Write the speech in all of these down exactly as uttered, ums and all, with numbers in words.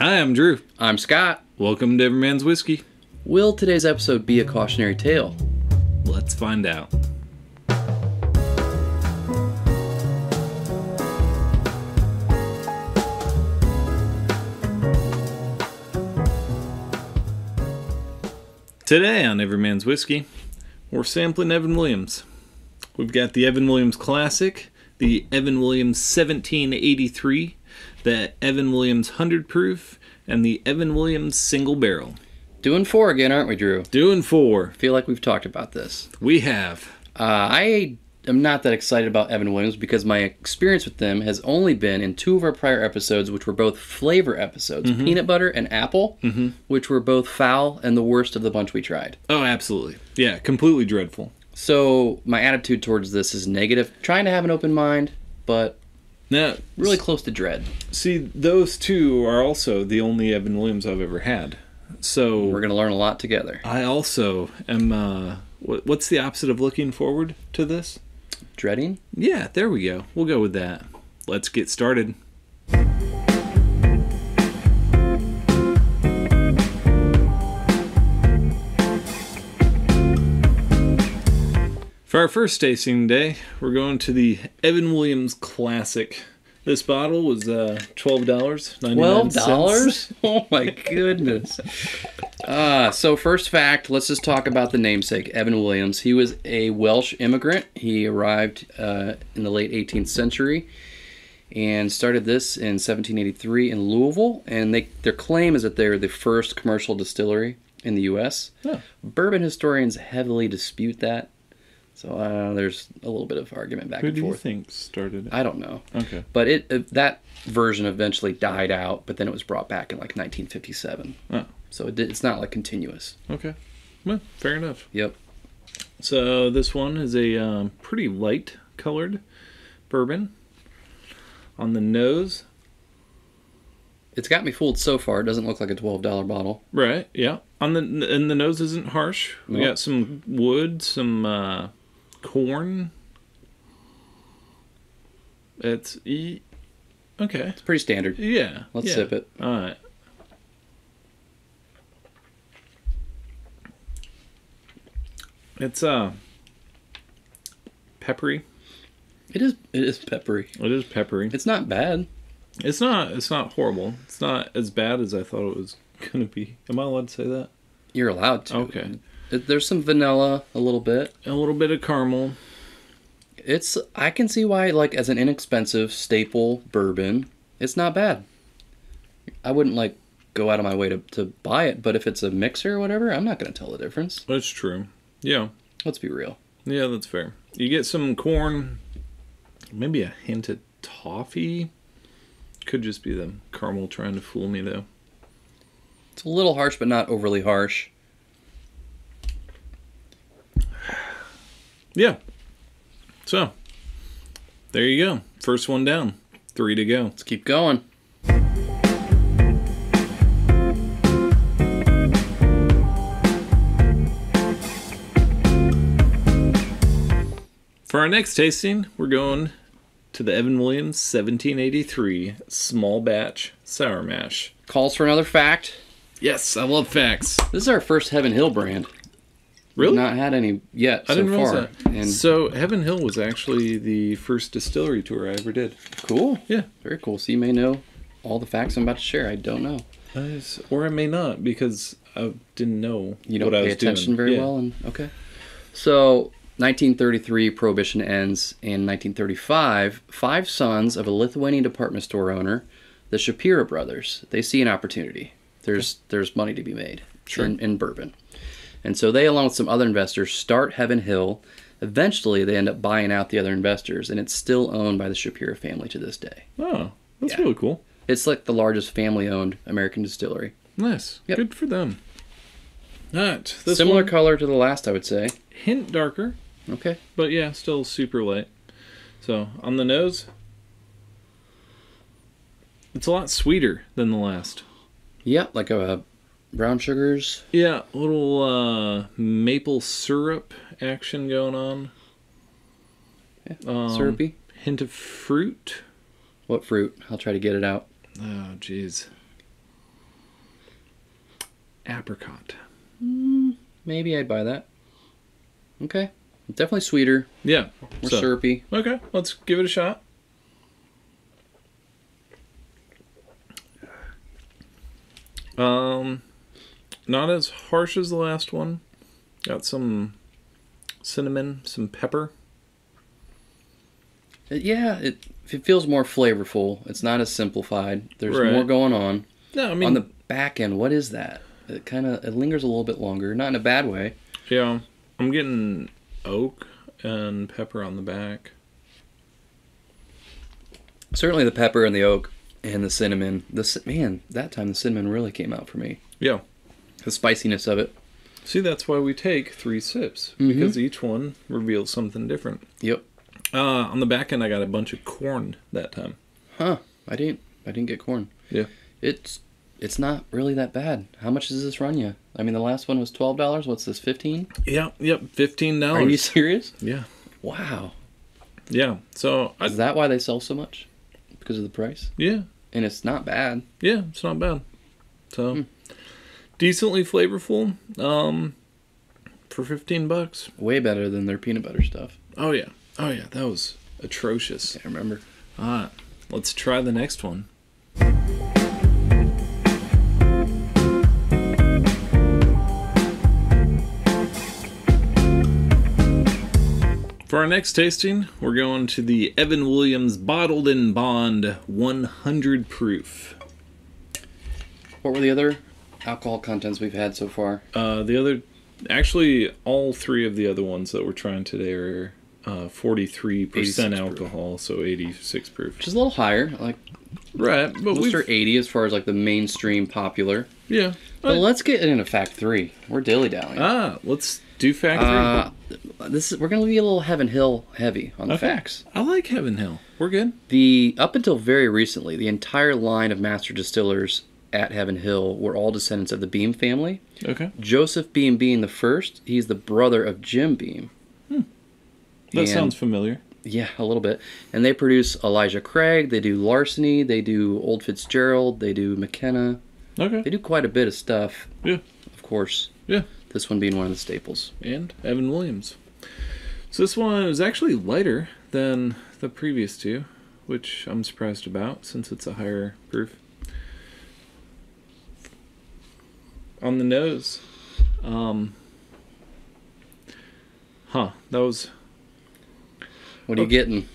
Hi, I'm Drew. I'm Scott. Welcome to Every Man's Whiskey. Will today's episode be a cautionary tale? Let's find out. Today on Every Man's Whiskey, we're sampling Evan Williams. We've got the Evan Williams Classic, the Evan Williams seventeen eighty-three, the Evan Williams one hundred proof, and the Evan Williams Single Barrel. Doing four again, aren't we, Drew? Doing four. I feel like we've talked about this. We have. Uh, I am not that excited about Evan Williams because my experience with them has only been in two of our prior episodes, which were both flavor episodes, mm-hmm. peanut butter and apple, mm-hmm. which were both foul and the worst of the bunch we tried. Oh, absolutely. Yeah, completely dreadful. So my attitude towards this is negative, trying to have an open mind, but... Now, really close to dread. See, those two are also the only Evan Williams I've ever had. So we're going to learn a lot together. I also am, uh, what's the opposite of looking forward to this? Dreading? Yeah, there we go. We'll go with that. Let's get started. For our first tasting day, we're going to the Evan Williams Classic. This bottle was uh, twelve dollars and ninety-nine cents. twelve dollars? Oh my goodness. uh, so first fact, let's just talk about the namesake, Evan Williams. He was a Welsh immigrant. He arrived uh, in the late eighteenth century and started this in seventeen eighty-three in Louisville. And they, their claim is that they're the first commercial distillery in the U S Oh. Bourbon historians heavily dispute that. So uh, there's a little bit of argument back Who and forth. Who do you think started it? I don't know. Okay. But it, it that version eventually died out, but then it was brought back in like nineteen fifty-seven. Oh. So it did, it's not like continuous. Okay. Well, fair enough. Yep. So this one is a um, pretty light colored bourbon on the nose. It's got me fooled so far. It doesn't look like a twelve dollar bottle. Right. Yeah. On the and the nose isn't harsh. We nope. got some wood, some. Uh, Corn. It's e okay. It's pretty standard. Yeah. Let's yeah. sip it. All right. It's uh peppery. It is. It is peppery. It is peppery. It's not bad. It's not. It's not horrible. It's not as bad as I thought it was gonna be. Am I allowed to say that? You're allowed to. Okay. There's some vanilla, a little bit. A little bit of caramel. It's, I can see why, like, as an inexpensive staple bourbon, it's not bad. I wouldn't, like, go out of my way to, to buy it, but if it's a mixer or whatever, I'm not going to tell the difference. That's true. Yeah. Let's be real. Yeah, that's fair. You get some corn, maybe a hint of toffee. Could just be the caramel trying to fool me, though. It's a little harsh, but not overly harsh. Yeah, so there you go. First one down, three to go. Let's keep going. For our next tasting, we're going to the Evan Williams seventeen eighty-three Small Batch Sour Mash. Calls for another fact. Yes, I love facts. This is our first Heaven Hill brand. Really? Not had any yet so I didn't realize far. That. And so Heaven Hill was actually the first distillery tour I ever did. Cool. Yeah. Very cool. So you may know all the facts I'm about to share. I don't know. I just, or I may not because I didn't know you don't what I was doing. You don't pay attention very yeah. well. And, okay. So nineteen thirty-three, Prohibition ends. In nineteen thirty-five, five sons of a Lithuanian department store owner, the Shapira brothers, they see an opportunity. There's, there's money to be made sure. in, in bourbon. And so they, along with some other investors, start Heaven Hill. Eventually, they end up buying out the other investors, and it's still owned by the Shapira family to this day. Oh, that's yeah. really cool. It's like the largest family-owned American distillery. Nice. Yep. Good for them. All right. This Similar one, color to the last, I would say. Hint darker. Okay. But yeah, still super light. So, on the nose, it's a lot sweeter than the last. Yeah, like a... a brown sugars. Yeah, a little uh, maple syrup action going on. Yeah, um, syrupy. Hint of fruit. What fruit? I'll try to get it out. Oh, jeez. apricot. Mm, maybe I'd buy that. Okay. Definitely sweeter. Yeah. More so, syrupy. Okay. Let's give it a shot. Um, not as harsh as the last one. Got some cinnamon, some pepper. Yeah, it, it feels more flavorful. It's not as simplified. There's right. more going on. No, I mean... On the back end, what is that? It kind of it lingers a little bit longer. Not in a bad way. Yeah. I'm getting oak and pepper on the back. Certainly the pepper and the oak and the cinnamon. The, man, that time the cinnamon really came out for me. Yeah. The spiciness of it. See, that's why we take three sips. Mm-hmm. Because each one reveals something different. Yep. Uh, on the back end, I got a bunch of corn that time. Huh. I didn't I didn't get corn. Yeah. It's it's not really that bad. How much does this run you? I mean, the last one was twelve dollars. What's this, fifteen dollars? Yeah, yep, fifteen dollars. Are you serious? Yeah. Wow. Yeah, so... I, Is that why they sell so much? Because of the price? Yeah. And it's not bad. Yeah, it's not bad. So, hmm. decently flavorful um, for fifteen bucks. Way better than their peanut butter stuff. Oh, yeah. Oh, yeah, that was atrocious. I remember. All right, let's try the next one. For our next tasting, we're going to the Evan Williams Bottled in Bond one hundred proof. What were the other alcohol contents we've had so far? Uh, the other, actually, all three of the other ones that we're trying today are uh, forty-three percent alcohol, proof. So eighty-six proof. Which is a little higher. Like, right, but we'll start eighty as far as like the mainstream popular. Yeah. But right. Let's get into fact three. We're dilly-dallying. Ah, let's... Do fact three? Uh, this is, we're going to be a little Heaven Hill heavy on the okay. facts. I like Heaven Hill. We're good. The Up until very recently, the entire line of master distillers at Heaven Hill were all descendants of the Beam family. Okay. Joseph Beam being the first, he's the brother of Jim Beam. Hmm. That and, sounds familiar. Yeah, a little bit. And they produce Elijah Craig, they do Larceny, they do Old Fitzgerald, they do McKenna. Okay. They do quite a bit of stuff. Yeah. Of course. Yeah. This one being one of the staples. And Evan Williams. So this one is actually lighter than the previous two, which I'm surprised about since it's a higher proof. On the nose. Um, huh, that was... What are okay. you getting?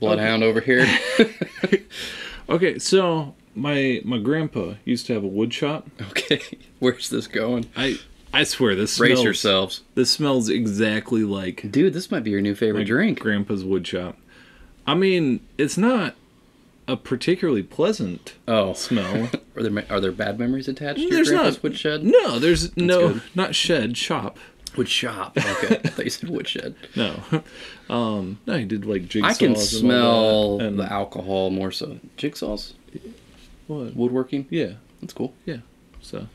Bloodhound okay. over here? Okay, so... My my grandpa used to have a wood shop. Okay, where's this going? I I swear this smells... Brace yourselves. This smells exactly like... Dude, this might be your new favorite drink. Grandpa's wood shop. I mean, it's not a particularly pleasant oh. smell. are, there, are there bad memories attached to there's your grandpa's not, wood shed? No, there's That's no... Good. Not shed, shop. Wood shop. Okay, I thought you said woodshed. No. Um, no, he did like jigsaws. I can smell and and the alcohol more so. Jigsaws? Wood. Woodworking? Yeah. That's cool. Yeah. So,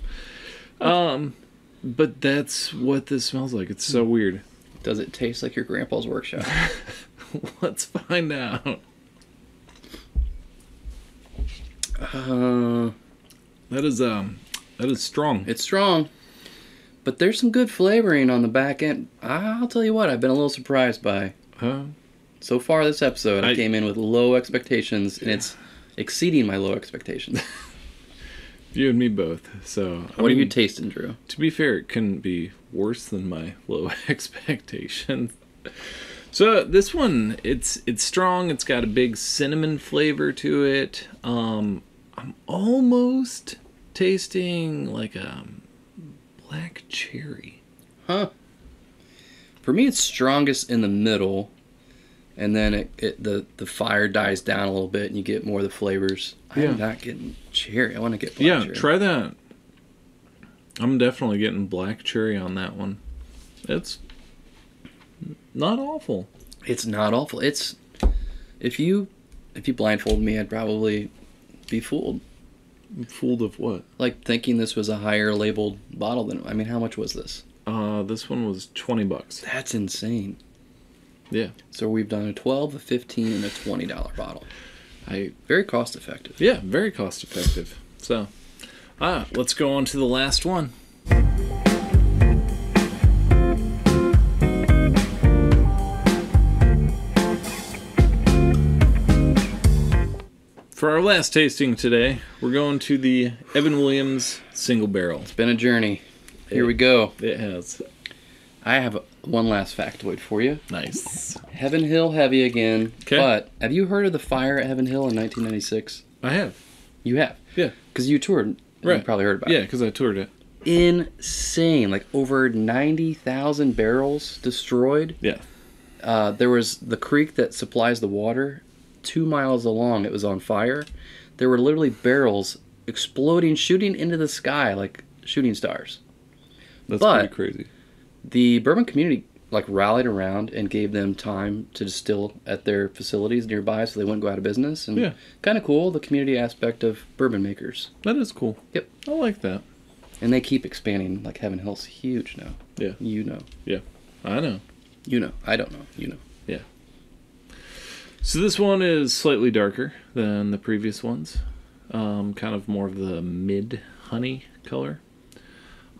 um, but that's what this smells like. It's so weird. Does it taste like your grandpa's workshop? Let's find out. Uh, that is, um, that is strong. It's strong, but there's some good flavoring on the back end. I'll tell you what, I've been a little surprised by. Huh? So far this episode, I, I came in with low expectations, and it's exceeding my low expectations. You and me both. So, I what mean, are you tasting, Drew? To be fair, it couldn't be worse than my low expectations. So this one, it's it's strong. It's got a big cinnamon flavor to it. Um, I'm almost tasting like a black cherry. Huh. For me, it's strongest in the middle. And then it, it the the fire dies down a little bit, and you get more of the flavors. I'm yeah. not getting cherry. I want to get black yeah, cherry. Yeah, try that. I'm definitely getting black cherry on that one. It's not awful. It's not awful. It's if you if you blindfold me, I'd probably be fooled. I'm fooled of what? Like thinking this was a higher labeled bottle than I mean, how much was this? Uh, this one was twenty bucks. That's insane. Yeah. So we've done a twelve, a fifteen, and a twenty dollar bottle. I very cost effective. Yeah, very cost effective. So Ah, let's go on to the last one. For our last tasting today, we're going to the Evan Williams Single Barrel. It's been a journey. Here it, we go. It has. I have one last factoid for you. Nice. Heaven Hill heavy again. Okay. But have you heard of the fire at Heaven Hill in nineteen ninety-six? I have. You have? Yeah. Because you toured. And right. You probably heard about yeah, it. Yeah, because I toured it. Insane. Like over ninety thousand barrels destroyed. Yeah. Uh, there was the creek that supplies the water. Two miles along, it was on fire. There were literally barrels exploding, shooting into the sky like shooting stars. That's but pretty crazy. The bourbon community like rallied around and gave them time to distill at their facilities nearby, so they wouldn't go out of business. And yeah, kind of cool, the community aspect of bourbon makers. That is cool. Yep, I like that. And they keep expanding. Like Heaven Hill's huge now. Yeah, you know. Yeah, I know. You know. I don't know. You know. Yeah. So this one is slightly darker than the previous ones. Um, kind of more of the mid-honey color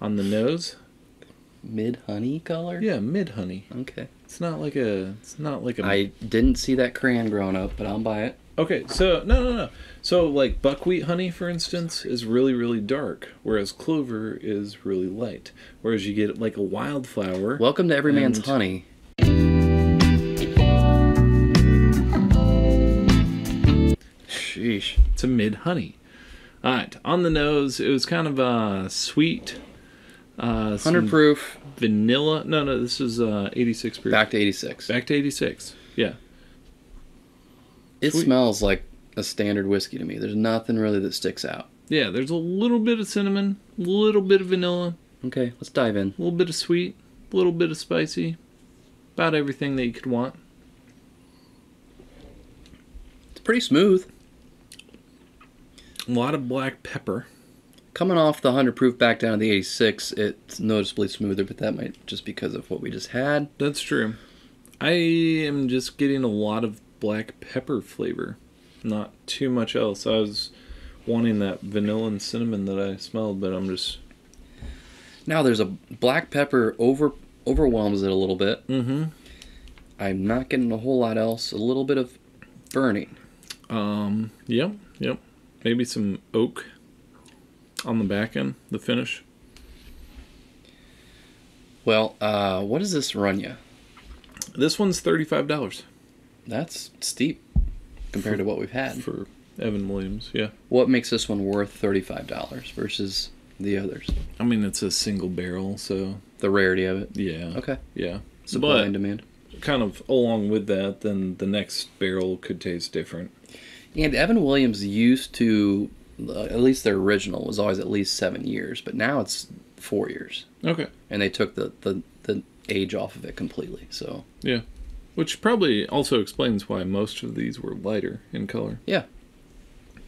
on the nose. Mid-honey color? Yeah, mid-honey. Okay. It's not like a... It's not like a... I didn't see that crayon growing up, but I'll buy it. Okay, so... No, no, no. So, like, buckwheat honey, for instance, is really, really dark, whereas clover is really light. Whereas you get, like, a wildflower... Welcome to Every Man's Honey. Sheesh, it's a mid-honey. All right, on the nose, it was kind of a sweet, uh, one hundred proof vanilla. No, no, this is uh, eighty-six proof. Back to eighty-six. Back to eighty-six. Yeah. It sweet. Smells like a standard whiskey to me. There's nothing really that sticks out. Yeah, there's a little bit of cinnamon, a little bit of vanilla. Okay, let's dive in. A little bit of sweet, a little bit of spicy. About everything that you could want. It's pretty smooth. A lot of black pepper. Coming off the one hundred proof back down to the eighty-six, it's noticeably smoother, but that might just because of what we just had. That's true. I am just getting a lot of black pepper flavor. Not too much else. I was wanting that vanilla and cinnamon that I smelled, but I'm just... Now there's a black pepper over overwhelms it a little bit. Mm-hmm. I'm not getting a whole lot else. A little bit of burning. Um, yep, yep. Maybe some oak on the back end, the finish. Well, uh, what does this run you? This one's thirty-five dollars. That's steep compared for, to what we've had. For Evan Williams, yeah. What makes this one worth thirty-five dollars versus the others? I mean, it's a single barrel, so... The rarity of it? Yeah. Okay. Yeah. Supply and demand. Kind of along with that, then the next barrel could taste different. And Evan Williams used to, uh, at least their original, was always at least seven years. But now it's four years. Okay. And they took the, the, the age off of it completely, so. Yeah. Which probably also explains why most of these were lighter in color. Yeah.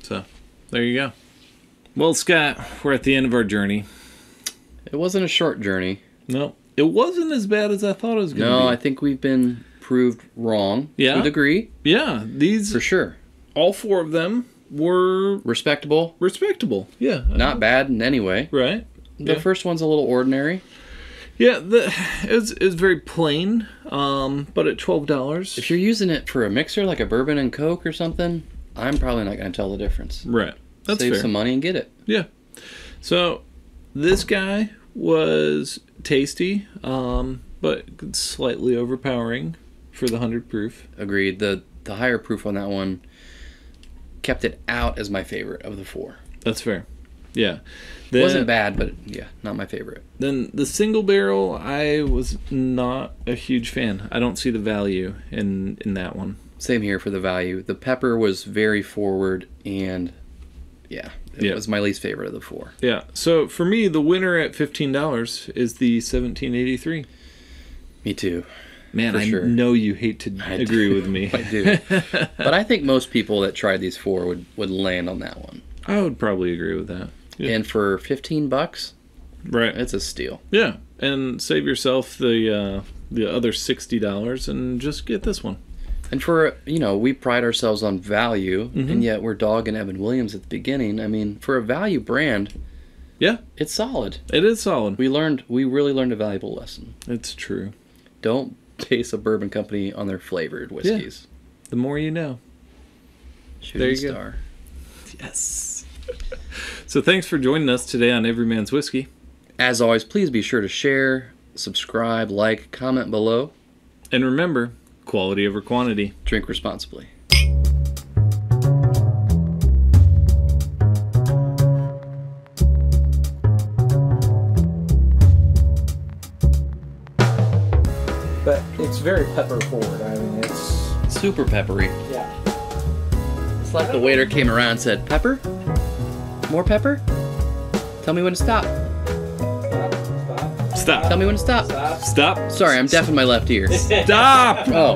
So, there you go. Well, Scott, we're at the end of our journey. It wasn't a short journey. No. It wasn't as bad as I thought it was going to no, be. No, I think we've been proved wrong. Yeah. To a degree. Yeah. These. For sure. All four of them were... Respectable. Respectable, yeah. Not bad in any way. Right. The yeah. first one's a little ordinary. Yeah, the, it's, it's very plain, um, but at twelve dollars... If you're using it for a mixer, like a bourbon and Coke or something, I'm probably not going to tell the difference. Right. That's Save fair. Some money and get it. Yeah. So, this guy was tasty, um, but slightly overpowering for the one hundred proof. Agreed. The, the higher proof on that one... kept it out as my favorite of the four. That's fair. Yeah. The, it wasn't bad, but yeah, not my favorite. Then the single barrel, I was not a huge fan. I don't see the value in, in that one. Same here for the value. The pepper was very forward, and yeah, it yeah. was my least favorite of the four. Yeah. So for me, the winner at fifteen dollars is the seventeen eighty-three. Me too. Man, I sure. know you hate to I agree do. with me. I do. But I think most people that tried these four would, would land on that one. I would probably agree with that. Yeah. And for fifteen bucks, right, it's a steal. Yeah, and save yourself the uh, the other sixty dollars and just get this one. And for, you know, we pride ourselves on value, mm-hmm. and yet we're dogging Evan Williams at the beginning. I mean, for a value brand, Yeah. It's solid. It is solid. We learned, we really learned a valuable lesson. It's true. Don't base a bourbon company on their flavored whiskeys. Yeah. The more you know. Shooting there you star. Go. Yes. So thanks for joining us today on Every Man's Whiskey. As always, please be sure to share, subscribe, like, comment below. And remember, quality over quantity. Drink responsibly. But it's very pepper forward. I mean, it's super peppery. Yeah. It's like the waiter came around and said, "Pepper? More pepper? Tell me when to stop. Stop. Stop. Tell me when to stop. Stop. Stop. Sorry, I'm deaf in my left ear. Stop." Oh.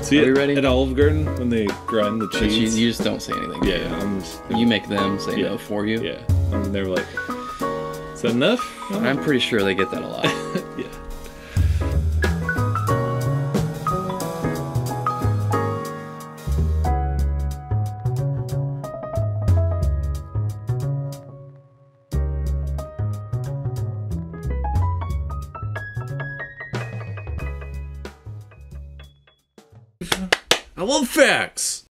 See, are we ready? At Olive Garden when they grind the cheese, you, you just don't say anything. Yeah, yeah. I'm just, you make them say yeah. no for you. Yeah. I mean, they're like, "Is that enough?" Oh. I'm pretty sure they get that a lot. Yeah. I love facts.